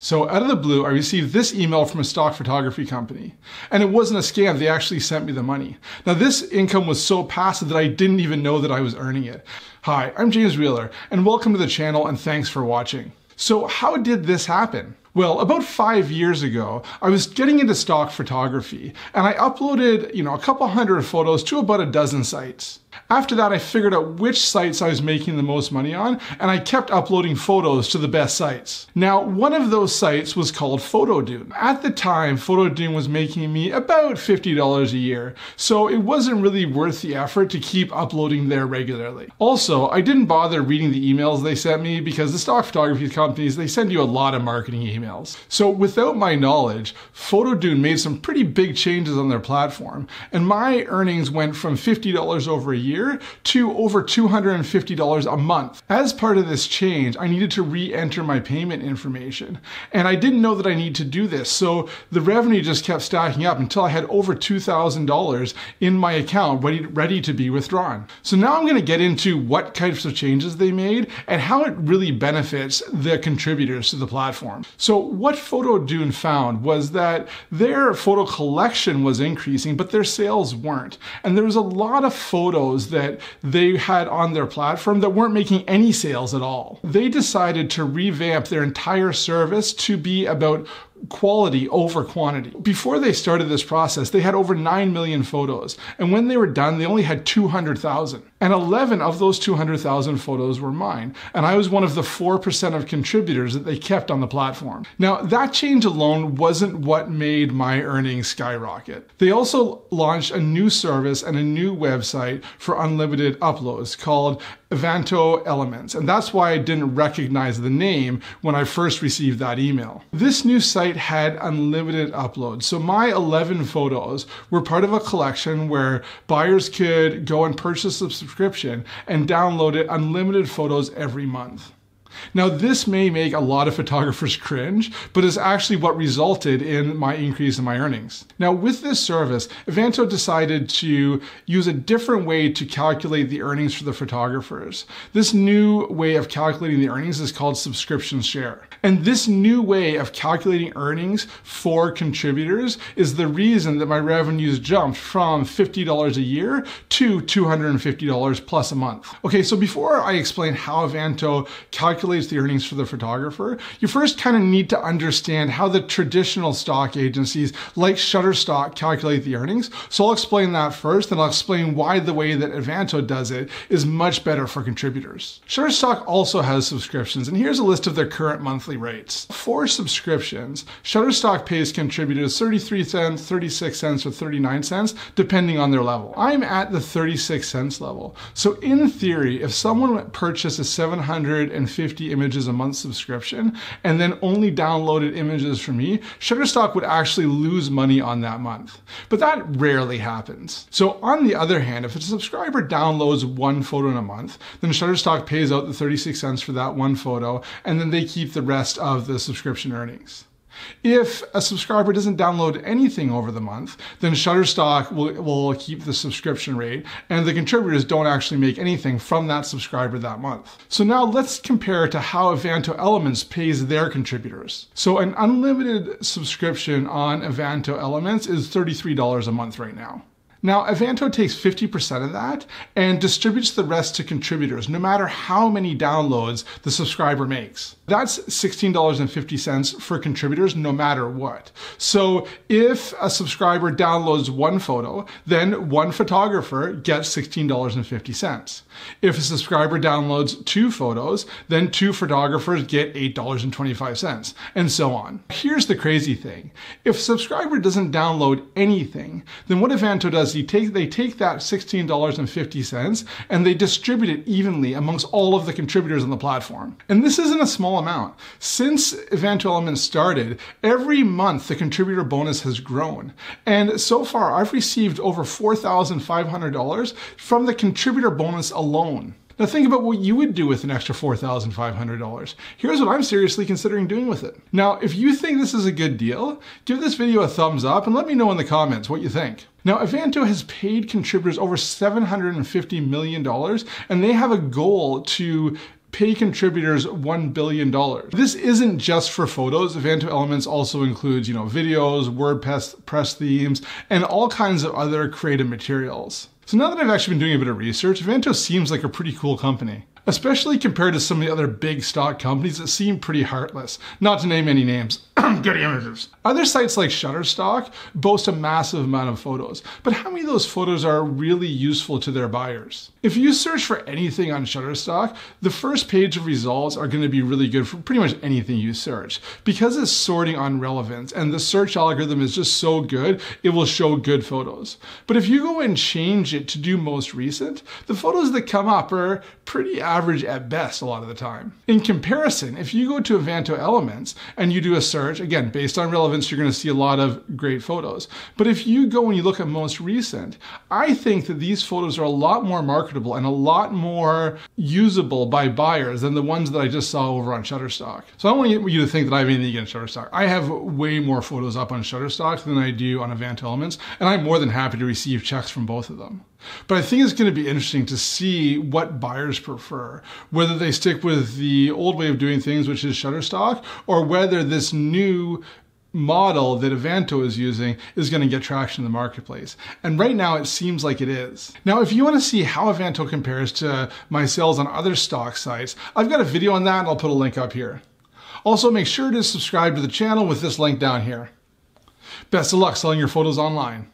So out of the blue, I received this email from a stock photography company, and it wasn't a scam. They actually sent me the money. Now this income was so passive that I didn't even know that I was earning it. Hi, I'm James Wheeler, and welcome to the channel, and thanks for watching. So how did this happen? Well, about 5 years ago, I was getting into stock photography, and I uploaded, a couple hundred photos to about a dozen sites. After that, I figured out which sites I was making the most money on, and I kept uploading photos to the best sites. Now, one of those sites was called PhotoDude. At the time, PhotoDude was making me about $50 a year, so it wasn't really worth the effort to keep uploading there regularly. Also, I didn't bother reading the emails they sent me because the stock photography companies, they send you a lot of marketing emails. So without my knowledge, PhotoDude made some pretty big changes on their platform, and my earnings went from $50 over a year to over $250 a month. As part of this change, I needed to re-enter my payment information, and I didn't know that I needed to do this, so the revenue just kept stacking up until I had over $2,000 in my account ready to be withdrawn. So now I'm going to get into what types of changes they made and how it really benefits the contributors to the platform. So what PhotoDude found was that their photo collection was increasing, but their sales weren't, and there was a lot of photos that they had on their platform that weren't making any sales at all. They decided to revamp their entire service to be about quality over quantity. Before they started this process, they had over 9 million photos, and when they were done, they only had 200,000. And 11 of those 200,000 photos were mine, and I was one of the 4% of contributors that they kept on the platform. Now, that change alone wasn't what made my earnings skyrocket. They also launched a new service and a new website for unlimited uploads called Envato Elements, and that's why I didn't recognize the name when I first received that email. This new site had unlimited uploads, so my 11 photos were part of a collection where buyers could go and purchase a subscription and downloaded unlimited photos every month. Now, this may make a lot of photographers cringe, but it's actually what resulted in my increase in my earnings. Now, with this service, Envato decided to use a different way to calculate the earnings for the photographers. This new way of calculating the earnings is called subscription share. And this new way of calculating earnings for contributors is the reason that my revenues jumped from $50 a year to $250 plus a month. Okay, so before I explain how Envato calculates the earnings for the photographer, you first kind of need to understand how the traditional stock agencies like Shutterstock calculate the earnings. So I'll explain that first, and I'll explain why the way that Envato does it is much better for contributors. Shutterstock also has subscriptions, and here's a list of their current monthly rates. For subscriptions, Shutterstock pays contributors 33 cents, 36 cents, or 39 cents, depending on their level. I'm at the 36 cents level. So in theory, if someone purchased a 750 images a month subscription and then only downloaded images from me, Shutterstock would actually lose money on that month. But that rarely happens. So on the other hand, if a subscriber downloads one photo in a month, then Shutterstock pays out the 36 cents for that one photo, and then they keep the rest of the subscription earnings. If a subscriber doesn't download anything over the month, then Shutterstock will keep the subscription rate, and the contributors don't actually make anything from that subscriber that month. So now let's compare to how Envato Elements pays their contributors. So an unlimited subscription on Envato Elements is $33 a month right now. Now, Envato takes 50% of that and distributes the rest to contributors, no matter how many downloads the subscriber makes. That's $16.50 for contributors, no matter what. So if a subscriber downloads one photo, then one photographer gets $16.50. If a subscriber downloads two photos, then two photographers get $8.25, and so on. Here's the crazy thing. If a subscriber doesn't download anything, then what Envato does, they take that $16.50 and they distribute it evenly amongst all of the contributors on the platform. And this isn't a small amount. Since Envato Elements started, every month the contributor bonus has grown. And so far, I've received over $4,500 from the contributor bonus alone. Now think about what you would do with an extra $4,500. Here's what I'm seriously considering doing with it. Now, if you think this is a good deal, give this video a thumbs up and let me know in the comments what you think. Now, Envato has paid contributors over $750 million, and they have a goal to pay contributors $1 billion. This isn't just for photos. Envato Elements also includes, videos, WordPress themes, and all kinds of other creative materials. So now that I've actually been doing a bit of research, Envato seems like a pretty cool company, especially compared to some of the other big stock companies that seem pretty heartless, not to name any names. Good images. Other sites like Shutterstock boast a massive amount of photos, but how many of those photos are really useful to their buyers? If you search for anything on Shutterstock, the first page of results are going to be really good for pretty much anything you search, because it's sorting on relevance and the search algorithm is just so good, it will show good photos. But if you go and change it to do most recent, the photos that come up are pretty average at best a lot of the time. In comparison, if you go to Envato Elements and you do a search, again, based on relevance, you're going to see a lot of great photos. But if you go and you look at most recent, I think that these photos are a lot more marketable and a lot more usable by buyers than the ones that I just saw over on Shutterstock. So I don't want you to think that I have anything against Shutterstock. I have way more photos up on Shutterstock than I do on Envato Elements, and I'm more than happy to receive checks from both of them. But I think it's going to be interesting to see what buyers prefer, whether they stick with the old way of doing things, which is Shutterstock, or whether this new model that Envato is using is going to get traction in the marketplace. And right now it seems like it is. Now, if you want to see how Envato compares to my sales on other stock sites, I've got a video on that and I'll put a link up here. Also, make sure to subscribe to the channel with this link down here. Best of luck selling your photos online.